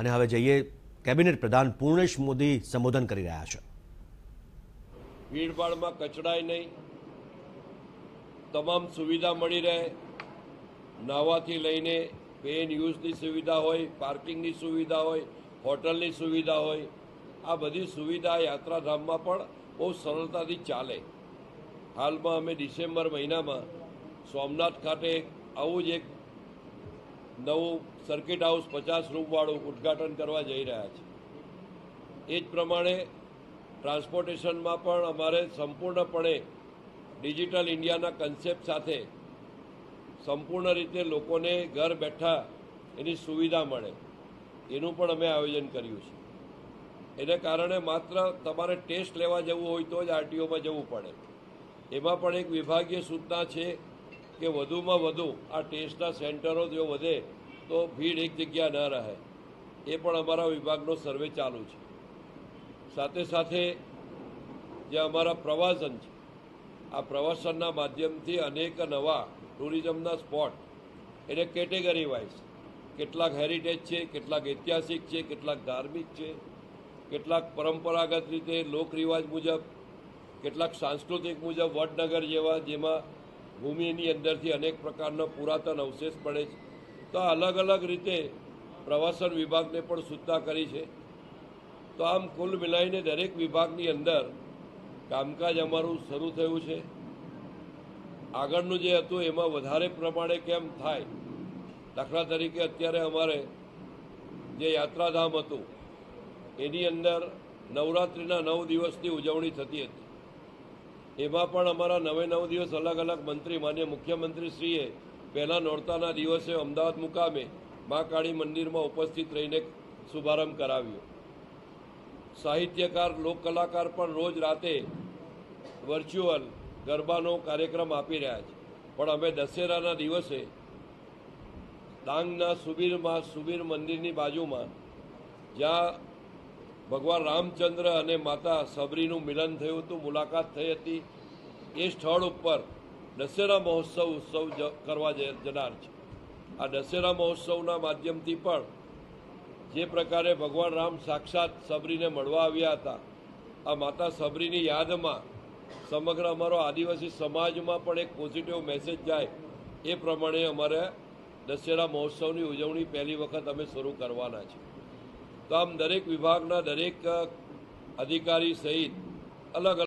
અને હવે જઈએ કેબિનેટ પ્રધાન પૂર્ણેશ મોદી સંબોધન કરી રહ્યા છે। ભીડભાડમાં કચડાય નહીં, તમામ સુવિધા મળી રહે, નાહવાથી લઈને પેન યુઝની સુવિધા હોય, પાર્કિંગની સુવિધા હોય, હોટલની સુવિધા હોય, આ બધી સુવિધા યાત્રાધામમાં પણ બહુ સરળતાથી ચાલે। હાલમાં અમે ડિસેમ્બર મહિનામાં સોમનાથ ખાતે આવું જ એક નવું સર્કિટ હાઉસ 50 રૂમવાળું ઉદ્ઘાટન કરવા જઈ રહ્યા છે। એ જ પ્રમાણે ટ્રાન્સપોર્ટેશનમાં પણ અમારે સંપૂર્ણપણે ડિજિટલ ઇન્ડિયાના કન્સેપ્ટ સાથે સંપૂર્ણ રીતે લોકોને ઘર બેઠા એની સુવિધા મળે એનું પણ અમે આયોજન કર્યું છે। એને કારણે માત્ર તમારે ટેસ્ટ લેવા જવું હોય તો જ આરટીઓમાં જવું પડે, એમાં પણ એક વિભાગીય સૂચના છે કે વધુમાં વધુ આ ટેસ્ટના સેન્ટરો જો વધે તો ભીડ એક જગ્યા ન રહે, એ પણ અમારા વિભાગનો સર્વે ચાલુ છે। સાથે સાથે જે અમારા પ્રવાસન છે, આ પ્રવાસનના માધ્યમથી અનેક નવા ટુરિઝમના સ્પોટ એને કેટેગરી વાઇઝ કેટલાક હેરિટેજ છે, કેટલાક ઐતિહાસિક છે, કેટલાક ધાર્મિક છે, કેટલાક પરંપરાગત રીતે લોકરિવાજ મુજબ, કેટલાક સાંસ્કૃતિક મુજબ વડનગર જેવા જેમાં ભૂમિની અંદરથી અનેક પ્રકારના પુરાતન અવશેષ પડે છે। તો અલગ અલગ રીતે પ્રવાસન વિભાગને પણ સૂચના કરી છે। તો આમ કુલ મિલાઈને દરેક વિભાગની અંદર કામકાજ અમારું શરૂ થયું છે। આગળનું જે હતું એમાં વધારે પ્રમાણે કેમ થાય, દાખલા તરીકે અત્યારે અમારે જે યાત્રાધામ હતું એની અંદર નવરાત્રિના 9 દિવસની ઉજવણી થતી હતી, એમાં પણ અમારા 9 દિવસ અલગ અલગ મંત્રી માન્ય મુખ્યમંત્રીશ્રીએ પહેલાં નોરતાના દિવસે અમદાવાદ મુકામે મા કાળી મંદિરમાં ઉપસ્થિત રહીને શુભારંભ કરાવ્યો। સાહિત્યકાર લોકકલાકાર પણ રોજ રાતે વર્ચ્યુઅલ ગરબાનો કાર્યક્રમ આપી રહ્યા છે, પણ અમે દશેરાના દિવસે ડાંગના સુબીરમાં સુબીર મંદિરની બાજુમાં જ્યાં ભગવાન રામચંદ્ર અને માતા સબરીનું મિલન થયું હતું, મુલાકાત થઈ હતી, એ સ્થળ ઉપર દશેરા મહોત્સવ કરવા જનાર છે। આ દશેરા મહોત્સવના માધ્યમથી પણ જે પ્રકારે ભગવાન રામ સાક્ષાત સબરીને મળવા આવ્યા હતા, આ માતા સબરીની યાદમાં સમગ્ર અમારો આદિવાસી સમાજમાં પણ એક પોઝિટિવ મેસેજ જાય એ પ્રમાણે અમારે દશેરા મહોત્સવની ઉજવણી પહેલી વખત અમે શરૂ કરવાના છે। તો આમ દરેક વિભાગના દરેક અધિકારી સહિત અલગ